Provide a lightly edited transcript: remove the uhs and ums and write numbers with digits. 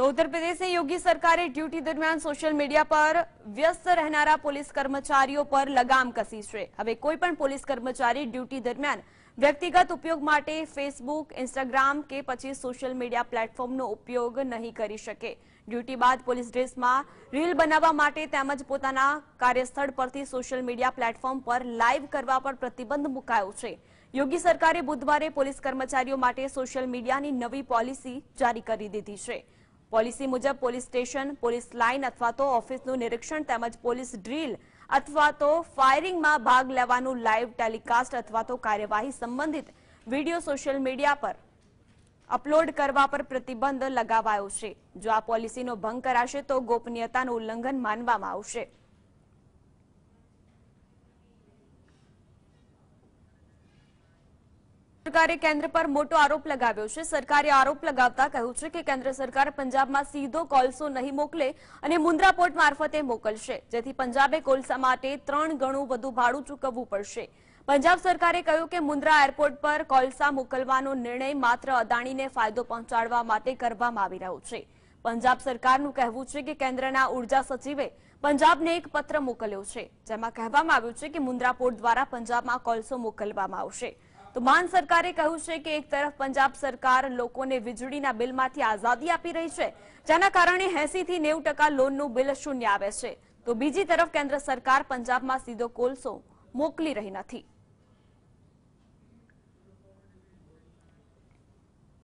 तो उत्तर प्रदेश में योगी सरकारे ડ્યુટી દરમિયાન સોશિયલ મીડિયા પર વ્યસ્ત રહેનારા પોલીસ કર્મચારીઓ પર લગામ કસી છે। હવે કોઈ પણ પોલીસ કર્મચારી ડ્યુટી દરમિયાન વ્યક્તિગત ઉપયોગ માટે ફેસબુક, ઇન્સ્ટાગ્રામ કે પછી સોશિયલ મીડિયા પ્લેટફોર્મનો ઉપયોગ નહીં કરી શકે। ડ્યુટી બાદ પોલીસ ડ્રેસમાં રીલ બનાવવા માટે તેમજ પોતાના કાર્યસ્થળ પરથી સોશિયલ મીડિયા પ્લેટફોર્મ પર લાઈવ કરવા પર પ્રતિબંધ મુકાયો છે। યોગી સરકારે બુધવારે પોલીસ કર્મચારીઓ માટે સોશિયલ મીડિયાની નવી પોલિસી જારી કરી દીધી છે। पॉलिसी मुजब पोलिस स्टेशन, पोलिस लाइन अथवा तो ऑफिसनु निरीक्षण તેમજ પોલીસ ડ્રીલ अथवा तो फायरिंग में भाग लेवानु लाइव टेलिकास्ट अथवा तो कार्यवाही संबंधित वीडियो सोशल मीडिया पर अपलॉड करवा पर प्रतिबंध लगावायो छे। जो आ पॉलिसीनो भंग कराशे तो गोपनीयतानु उल्लंघन मानवामां आवशे। सरकारे केंद्र पर मोटो आरोप लगाव्यो छे। सरकारे आरोप लगावता कह्युं छे के केंद्र सरकार पंजाबमां सीधो कोळसो नहीं मोकले अने मुंद्रा पोर्ट मार्फते मोकलशे, जेथी पंजाबे कोळसा माटे 3 गणुं वधु भाडुं चूकवવું પડશે। पंजाब सरकारे कह्युं के मुंद्रा एरपोर्ट पर कोळसा मोकलवानो निर्णय मात्र अदाणीने फायदो पहोंचाडवा माटे करवामां आवी रह्यो छे। पंजाब सरकारनुं कहेवुं छे के केंद्रना ऊर्जा सचिवे पंजाबने एक पत्र मोकल्यो छे, जेमां कहेवामां આવ્યું છે કે મુંદ્રા પોર્ટ દ્વારા પંજાબમાં કોલસો મોકલવામાં આવશે। तो मान सरकारे कहू छे के एक तरफ पंजाब सरकार लोकोने वीजळीना बिलमांथी आजादी आपी रही छे, जेना कारणे 80 થી 90% लोननुं बिल शून्य आवे छे, तो बीजी तरफ केंद्र सरकार पंजाबमां सीधो कोळसो मोकली रही नथी।